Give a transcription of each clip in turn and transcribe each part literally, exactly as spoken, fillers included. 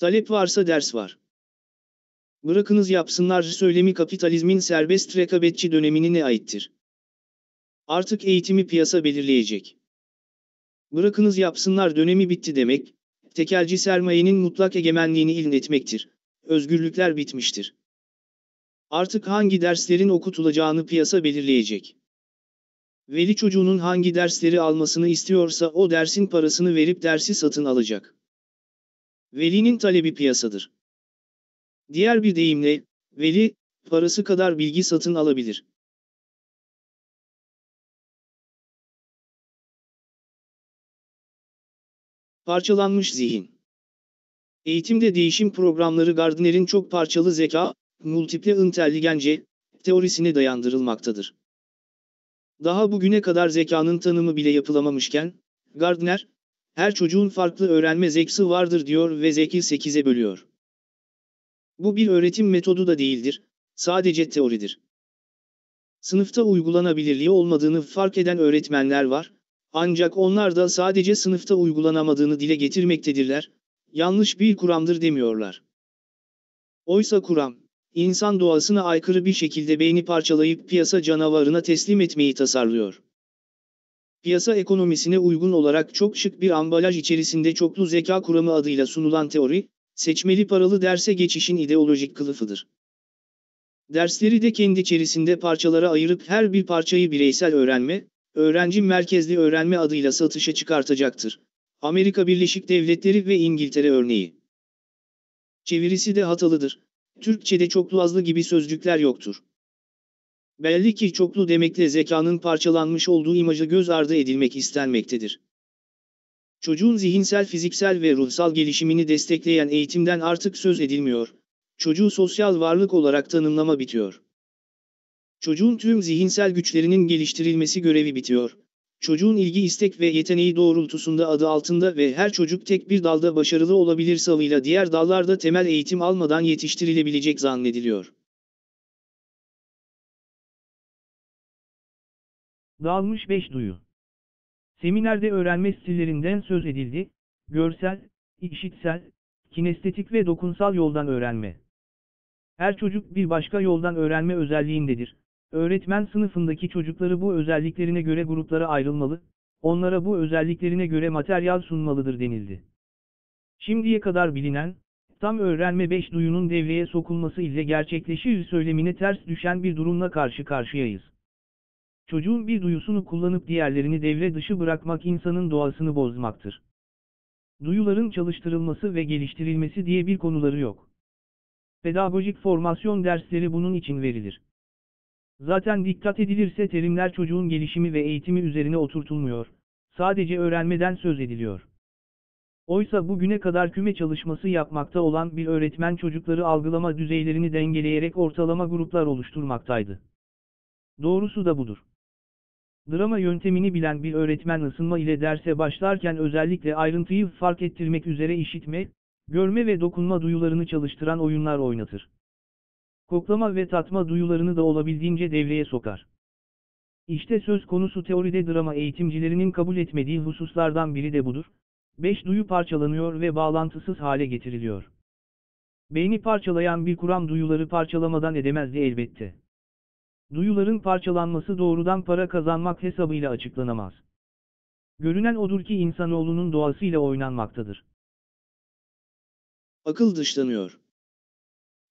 Talep varsa ders var. Bırakınız yapsınlar söylemi kapitalizmin serbest rekabetçi dönemine aittir. Artık eğitimi piyasa belirleyecek. Bırakınız yapsınlar dönemi bitti demek, tekelci sermayenin mutlak egemenliğini ilan etmektir. Özgürlükler bitmiştir. Artık hangi derslerin okutulacağını piyasa belirleyecek. Veli çocuğunun hangi dersleri almasını istiyorsa o dersin parasını verip dersi satın alacak. Velinin talebi piyasadır. Diğer bir deyimle, veli, parası kadar bilgi satın alabilir. Parçalanmış zihin. Eğitimde değişim programları Gardner'in çok parçalı zeka, Multiple Intelligence, teorisine dayandırılmaktadır. Daha bugüne kadar zekanın tanımı bile yapılamamışken, Gardner, her çocuğun farklı öğrenme zekası vardır diyor ve zeki sekize bölüyor. Bu bir öğretim metodu da değildir, sadece teoridir. Sınıfta uygulanabilirliği olmadığını fark eden öğretmenler var, ancak onlar da sadece sınıfta uygulanamadığını dile getirmektedirler, yanlış bir kuramdır demiyorlar. Oysa kuram, insan doğasına aykırı bir şekilde beyni parçalayıp piyasa canavarına teslim etmeyi tasarlıyor. Piyasa ekonomisine uygun olarak çok şık bir ambalaj içerisinde çoklu zeka kuramı adıyla sunulan teori, seçmeli paralı derse geçişin ideolojik kılıfıdır. Dersleri de kendi içerisinde parçalara ayırıp her bir parçayı bireysel öğrenme, öğrenci merkezli öğrenme adıyla satışa çıkartacaktır. Amerika Birleşik Devletleri ve İngiltere örneği. Çevirisi de hatalıdır. Türkçe'de çoklu azlı gibi sözcükler yoktur. Belli ki çoklu demekle zekanın parçalanmış olduğu imajı göz ardı edilmek istenmektedir. Çocuğun zihinsel, fiziksel ve ruhsal gelişimini destekleyen eğitimden artık söz edilmiyor. Çocuğu sosyal varlık olarak tanımlama bitiyor. Çocuğun tüm zihinsel güçlerinin geliştirilmesi görevi bitiyor. Çocuğun ilgi, istek ve yeteneği doğrultusunda adı altında ve her çocuk tek bir dalda başarılı olabilir savıyla diğer dallarda temel eğitim almadan yetiştirilebilecek zannediliyor. Dağılmış beş duyu. Seminerde öğrenme stillerinden söz edildi, görsel, işitsel, kinestetik ve dokunsal yoldan öğrenme. Her çocuk bir başka yoldan öğrenme özelliğindedir. Öğretmen sınıfındaki çocukları bu özelliklerine göre gruplara ayrılmalı, onlara bu özelliklerine göre materyal sunmalıdır denildi. Şimdiye kadar bilinen, tam öğrenme beş duyunun devreye sokulması ile gerçekleşir söylemine ters düşen bir durumla karşı karşıyayız. Çocuğun bir duyusunu kullanıp diğerlerini devre dışı bırakmak insanın doğasını bozmaktır. Duyuların çalıştırılması ve geliştirilmesi diye bir konuları yok. Pedagojik formasyon dersleri bunun için verilir. Zaten dikkat edilirse terimler çocuğun gelişimi ve eğitimi üzerine oturtulmuyor, sadece öğrenmeden söz ediliyor. Oysa bugüne kadar küme çalışması yapmakta olan bir öğretmen çocukları algılama düzeylerini dengeleyerek ortalama gruplar oluşturmaktaydı. Doğrusu da budur. Drama yöntemini bilen bir öğretmen ısınma ile derse başlarken özellikle ayrıntıyı fark ettirmek üzere işitme, görme ve dokunma duyularını çalıştıran oyunlar oynatır. Koklama ve tatma duyularını da olabildiğince devreye sokar. İşte söz konusu teoride drama eğitimcilerinin kabul etmediği hususlardan biri de budur. Beş duyu parçalanıyor ve bağlantısız hale getiriliyor. Beyni parçalayan bir kuram duyuları parçalamadan edemezdi elbette. Duyuların parçalanması doğrudan para kazanmak hesabıyla açıklanamaz. Görünen odur ki insanoğlunun doğasıyla oynanmaktadır. Akıl dışlanıyor.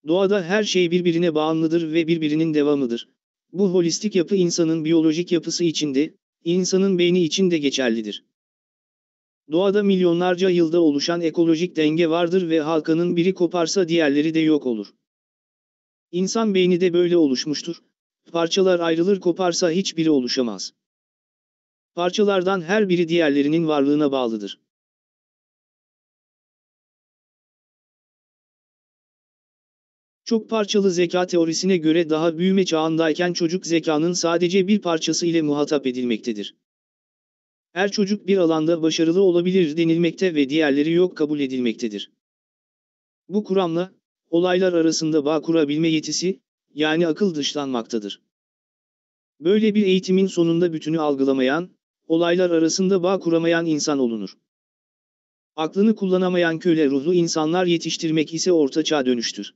Doğada her şey birbirine bağımlıdır ve birbirinin devamıdır. Bu holistik yapı insanın biyolojik yapısı içinde, insanın beyni içinde geçerlidir. Doğada milyonlarca yılda oluşan ekolojik denge vardır ve halkanın biri koparsa diğerleri de yok olur. İnsan beyni de böyle oluşmuştur. Parçalar ayrılır, koparsa hiçbiri oluşamaz. Parçalardan her biri diğerlerinin varlığına bağlıdır. Çok parçalı zeka teorisine göre daha büyüme çağındayken çocuk zekanın sadece bir parçası ile muhatap edilmektedir. Her çocuk bir alanda başarılı olabilir denilmekte ve diğerleri yok kabul edilmektedir. Bu kuramla, olaylar arasında bağ kurabilme yetisi, yani akıl dışlanmaktadır. Böyle bir eğitimin sonunda bütünü algılamayan, olaylar arasında bağ kuramayan insan olunur. Aklını kullanamayan köle ruhlu insanlar yetiştirmek ise ortaçağ dönüştür.